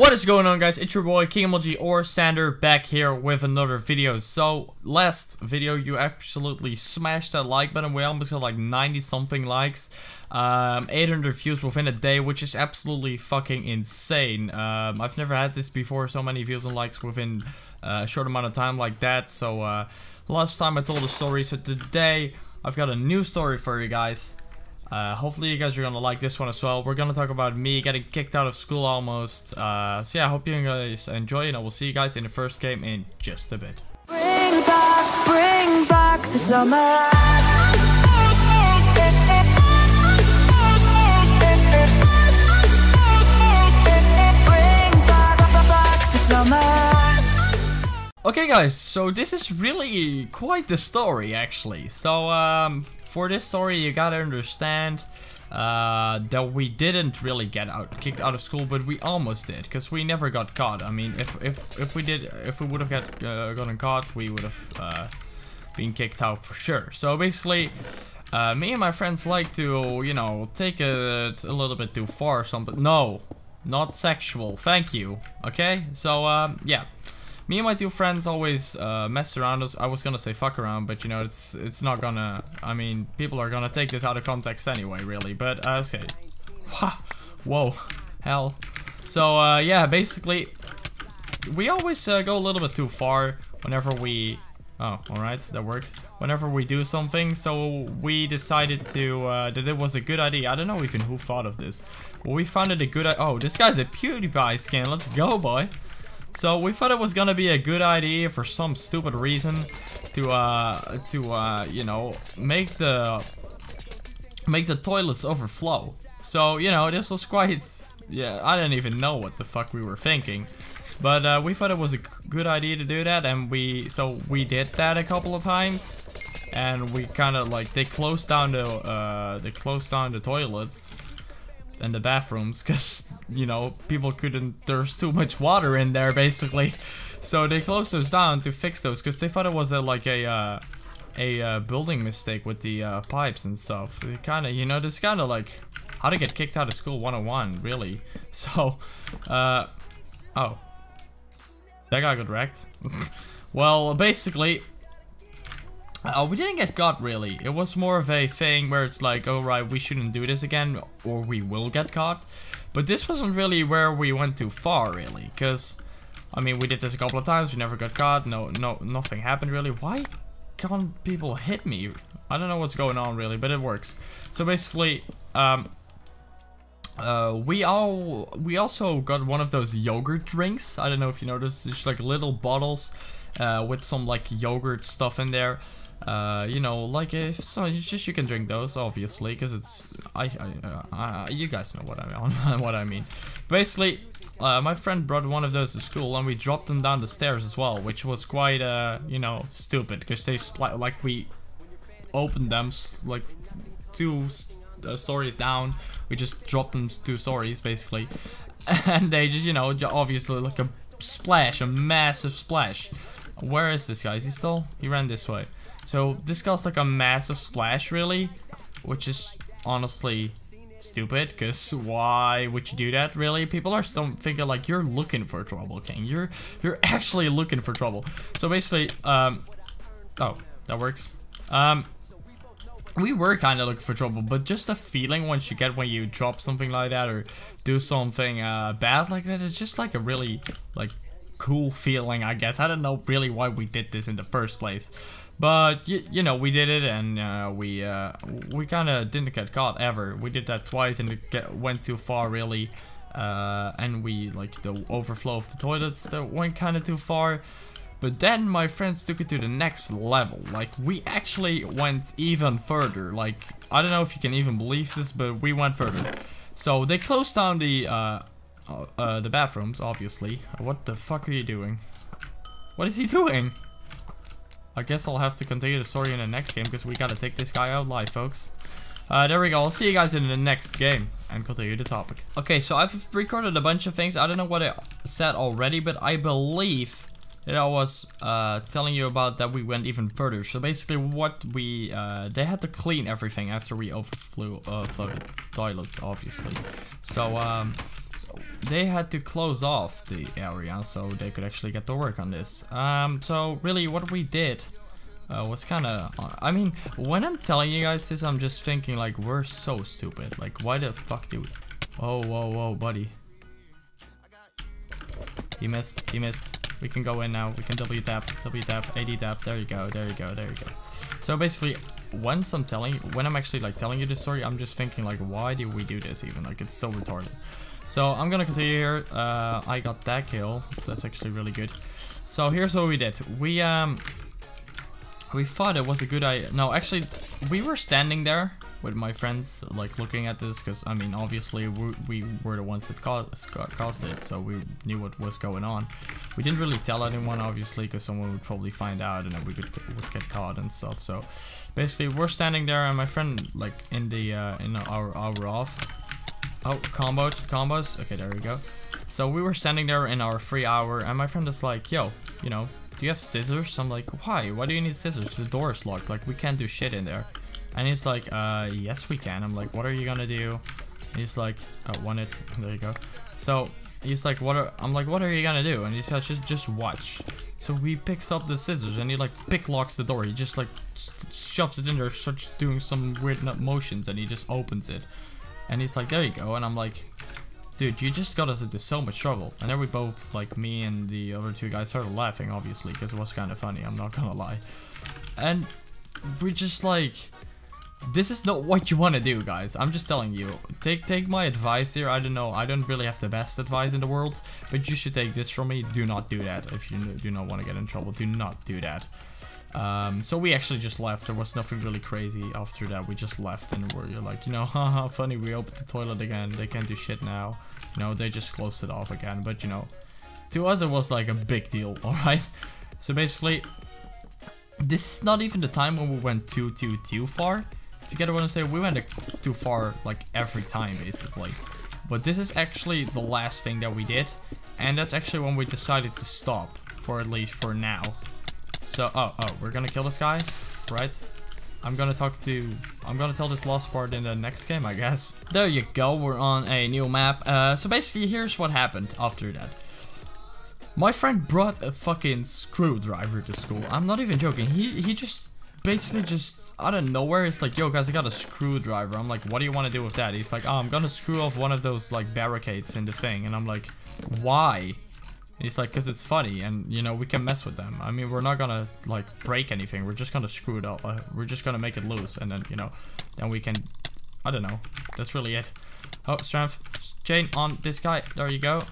What is going on, guys? It's your boy KingMLG or Sander back here with another video. So last video you absolutely smashed that like button. We almost got like 90 something likes, 800 views within a day, which is absolutely fucking insane. I've never had this before, so many views and likes within a short amount of time like that. So last time I told a story, so today I've got a new story for you guys. Hopefully you guys are gonna like this one as well. We're gonna talk about me getting kicked out of school almost. So yeah, I hope you guys enjoy, and I will see you guys in the first game in just a bit. Bring back the summer. Okay guys, so this is really quite the story actually. So for this story you gotta understand that we didn't really get kicked out of school, but we almost did, because we never got caught. I mean, if we would have gotten caught, we would have been kicked out for sure. So basically, me and my friends like to, you know, take it a little bit too far or something. No, not sexual, thank you. Okay, so yeah. Me and my two friends always mess around. I was gonna say fuck around, but you know, it's not gonna, I mean, people are gonna take this out of context anyway, really, but okay. Whoa, hell. So yeah, basically, we always go a little bit too far whenever we, oh, alright, that works. Whenever we do something, so we decided to, that it was a good idea. I don't know even who thought of this. Well, we found it a good idea. Oh, this guy's a PewDiePie skin, let's go, boy. So we thought it was gonna be a good idea for some stupid reason to you know, make the toilets overflow. So, you know, this was quite, yeah, I didn't even know what the fuck we were thinking, but we thought it was a good idea to do that, and so we did that a couple of times, and we kind of like, they closed down the toilets and the bathrooms, because, you know, people couldn't, there's too much water in there basically, so they closed those down to fix those, because they thought it was like a building mistake with the pipes and stuff. It kind of, you know, this kind of like how to get kicked out of school 101 really. So oh, that guy got wrecked. Well, basically we didn't get caught really. It was more of a thing where it's like, oh right, we shouldn't do this again or we will get caught. But this wasn't really where we went too far really, because I mean, we did this a couple of times, we never got caught, nothing happened really. Why can't people hit me? I don't know what's going on really, but it works. So basically, we also got one of those yogurt drinks. I don't know if you noticed, just like little bottles with some like yogurt stuff in there. You know, like if so, you can drink those obviously, because it's you guys know what I mean. Basically, my friend brought one of those to school, and we dropped them down the stairs as well, which was quite you know, stupid, because they like we opened them like two stories down. We just dropped them two stories basically, and they just, you know, obviously like a splash, a massive splash. Where is this guy? Is he still? He ran this way. So this caused like a massive splash really, which is honestly stupid, because why would you do that really? People are still thinking like, you're looking for trouble, King. You're actually looking for trouble. So basically, oh, that works. We were kind of looking for trouble, but just the feeling once you get when you drop something like that or do something bad like that, it's just like a really like cool feeling, I guess. I don't know really why we did this in the first place, but you know, we did it, and we kind of didn't get caught ever. We did that twice, and it went too far really, and we like the overflow of the toilets that went kind of too far. But then my friends took it to the next level. Like, we actually went even further. Like, I don't know if you can even believe this, but we went further. So they closed down the bathrooms obviously. What the fuck are you doing? What is he doing? I guess I'll have to continue the story in the next game, because we gotta take this guy out live, folks. There we go. I'll see you guys in the next game and continue the topic. Okay, so I've recorded a bunch of things. I don't know what I said already, but I believe that I was telling you about that we went even further. So basically what we, they had to clean everything after we overflew toilets, obviously. So they had to close off the area so they could actually get to work on this. So really what we did was kind of, I mean, when I'm telling you guys this, I'm just thinking like, we're so stupid. Like, why the fuck do we... Oh, whoa, whoa, buddy. He missed, he missed. We can go in now. We can W tap, AD tap. There you go, there you go, there you go. So basically, once I'm telling you, when I'm actually like telling you this story, I'm just thinking like, why did we do this even? Like, it's so retarded. So I'm gonna continue here. I got that kill. That's actually really good. So here's what we did. We thought it was a good idea. No, actually, we were standing there with my friends, like looking at this, because I mean, obviously we were the ones that caused it, so we knew what was going on. We didn't really tell anyone, obviously, because someone would probably find out, and then we would get caught and stuff. So basically, we're standing there, and my friend, like in our hour off. Oh, combos. Okay, there we go. So we were standing there in our free hour, and my friend is like, "Yo, you know, do you have scissors?" I'm like, "Why? Why do you need scissors? The door is locked. Like, we can't do shit in there." And he's like, yes we can. I'm like, what are you gonna do? And he's like, I want it. There you go. So he's like, I'm like, what are you gonna do? And he says, just watch. So he picks up the scissors and he like pick locks the door. He just like shoves it in there, starts doing some weird motions, and he just opens it. And he's like, there you go. And I'm like, dude, you just got us into so much trouble. And then we both, like me and the other two guys, started laughing, obviously, because it was kind of funny. I'm not gonna lie. And we just like, this is not what you want to do, guys. I'm just telling you. Take my advice here. I don't know. I don't really have the best advice in the world, but you should take this from me. Do not do that. If you do not want to get in trouble, do not do that. So we actually just left. There was nothing really crazy after that. We just left and we're like, you know, haha, funny. We opened the toilet again. They can't do shit now. You know, they just closed it off again. But, you know, to us, it was like a big deal, all right? So basically, this is not even the time when we went too far. If you get what I'm saying, we went too far like every time basically, but this is actually the last thing that we did, and that's actually when we decided to stop, for at least for now. So oh, we're gonna kill this guy, right? I'm gonna tell this last part in the next game, I guess. There you go, we're on a new map. So basically, here's what happened after that. My friend brought a fucking screwdriver to school. I'm not even joking. He just basically just out of nowhere, it's like, yo guys, I got a screwdriver. I'm like, what do you want to do with that? He's like, oh, I'm gonna screw off one of those like barricades in the thing. And I'm like, why? And he's like, because it's funny, and you know, we can mess with them. I mean, we're not gonna like break anything, we're just gonna screw it up, we're just gonna make it loose, and then, you know, then we can, I don't know, that's really it. Oh, strength chain on this guy, there you go.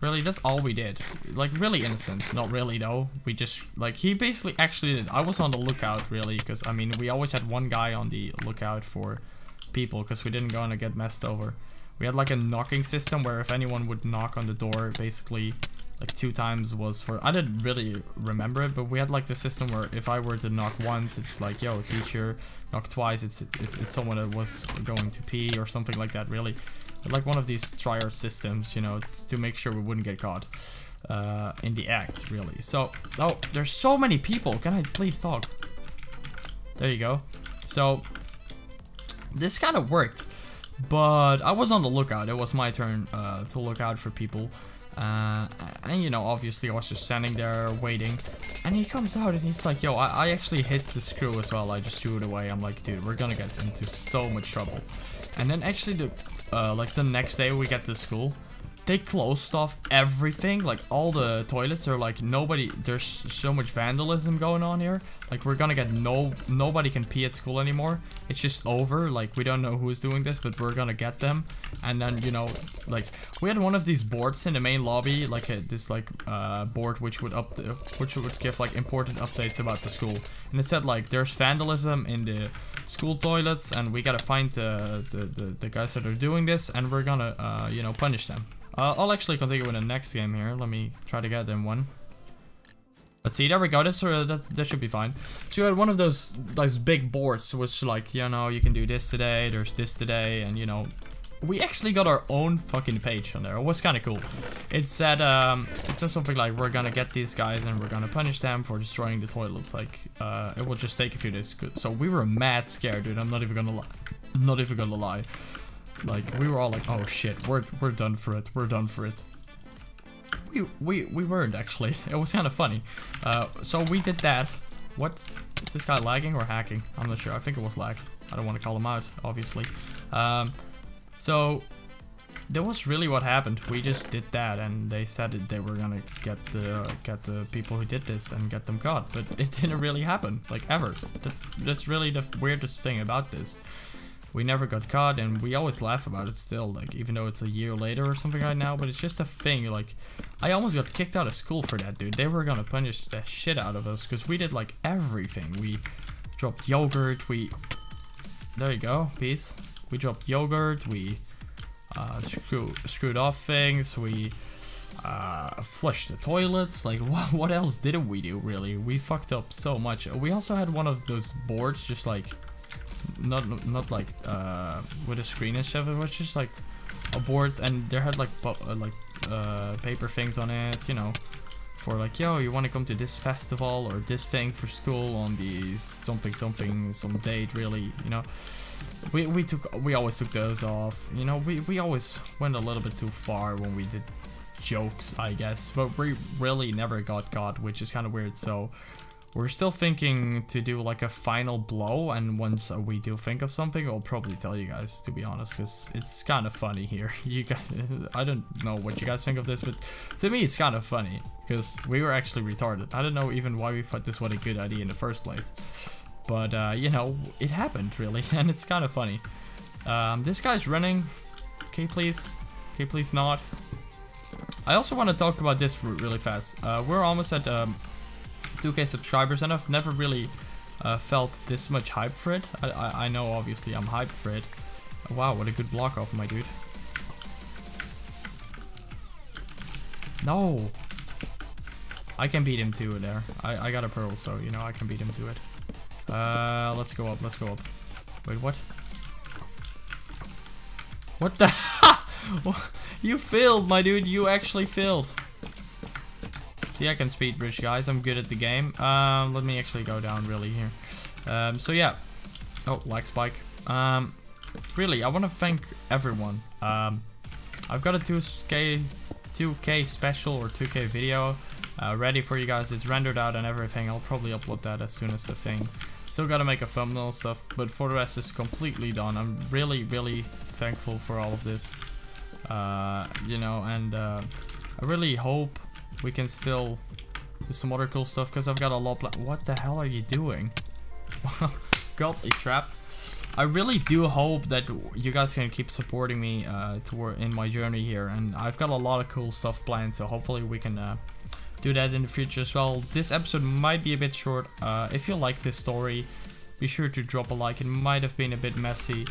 Really, that's all we did. Like, really innocent. Not really, though. We just, like, he basically actually did. I was on the lookout, really, because, I mean, we always had one guy on the lookout for people, because we didn't want to get messed over. We had, like, a knocking system where if anyone would knock on the door, basically, like, 2 times was for... I didn't really remember it, but we had, like, the system where if I were to knock once, it's like, yo, teacher, knock twice, it's someone that was going to pee or something like that, really. Like one of these trier systems, you know, to make sure we wouldn't get caught in the act, really. So, oh, there's so many people. Can I please talk? There you go. So, this kind of worked, but I was on the lookout. It was my turn to look out for people. And, you know, obviously I was just standing there waiting. And he comes out and he's like, yo, I actually hit the screw as well. I just threw it away. I'm like, dude, we're gonna get into so much trouble. And then actually the... like the next day we get to school, they closed off everything, like all the toilets are like, nobody, there's so much vandalism going on here, like we're gonna get nobody can pee at school anymore, it's just over, like we don't know who's doing this, but we're gonna get them. And then, you know, like we had one of these boards in the main lobby, like this like board which would give like important updates about the school, and it said like, there's vandalism in the school toilets and we gotta find the guys that are doing this, and we're gonna you know, punish them. I'll actually continue with the next game here. Let me try to get them one. Let's see, there we go. That should be fine. So you had one of those big boards which like, you know, you can do this today, there's this today, and you know, we actually got our own fucking page on there. It was kind of cool. It said something like, we're gonna get these guys and we're gonna punish them for destroying the toilets. Like, it will just take a few days. So we were mad scared, dude. I'm not even gonna lie. Like, we were all like, oh shit, we're done for it, we're done for it. We weren't, actually. It was kind of funny. So we did that. What? Is this guy lagging or hacking? I'm not sure. I think it was lag. I don't want to call him out, obviously. So that was really what happened. We just did that, and they said that they were gonna get the people who did this and get them caught, but it didn't really happen, like, ever. That's really the weirdest thing about this. We never got caught, and we always laugh about it still, like, even though it's a year later or something right now, but it's just a thing. Like, I almost got kicked out of school for that, dude. They were gonna punish the shit out of us, because we did, like, everything. We dropped yogurt, there you go, peace. We dropped yogurt, we screwed off things, we flushed the toilets. Like, what else didn't we do, really? We fucked up so much. We also had one of those boards, just like, not like with a screen and stuff. It was just like a board, and there had like paper things on it, you know, for like, yo, you want to come to this festival or this thing for school on the some date, really, you know. We always took those off, you know. We always went a little bit too far when we did jokes, I guess, but we really never got caught, which is kind of weird. So we're still thinking to do like a final blow, and once we do think of something, I'll probably tell you guys, to be honest, because it's kind of funny here. You guys, I don't know what you guys think of this, but to me it's kind of funny, because we were actually retarded. I don't know even why we thought this was a good idea in the first place. But, you know, it happened, really, and it's kind of funny. This guy's running. Okay, please. Okay, please not. I also want to talk about this really fast. We're almost at 2K subscribers, and I've never really felt this much hype for it. I know, obviously, I'm hyped for it. Wow, what a good block off, my dude. No! I can beat him to it there. I got a pearl, so, you know, I can beat him to it. Let's go up, let's go up. Wait, what? What the? You failed, my dude, you actually failed. See, I can speed bridge, guys, I'm good at the game. Let me actually go down really here. So yeah. Oh, lag spike. Really, I want to thank everyone. I've got a 2K special or 2K video ready for you guys. It's rendered out and everything. I'll probably upload that as soon as the thing. Still gotta make a thumbnail stuff, but for the rest it's completely done. I'm really thankful for all of this, you know, and I really hope we can still do some other cool stuff, because I've got a lot. What the hell are you doing? Godly trap. I really do hope that you guys can keep supporting me in my journey here, and I've got a lot of cool stuff planned, so hopefully we can do that in the future as well. This episode might be a bit short. If you like this story, be sure to drop a like. It might have been a bit messy,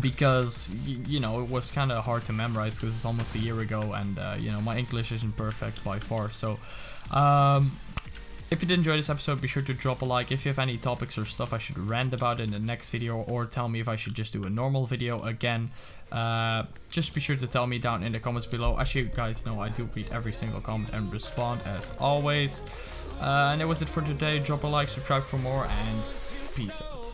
because you know, it was kind of hard to memorize, because it's almost a year ago, and you know, my English isn't perfect by far. So if you did enjoy this episode, be sure to drop a like. If you have any topics or stuff I should rant about in the next video, or tell me if I should just do a normal video again, just be sure to tell me down in the comments below. As you guys know, I do read every single comment and respond as always. And that was it for today. Drop a like, subscribe for more, and peace out.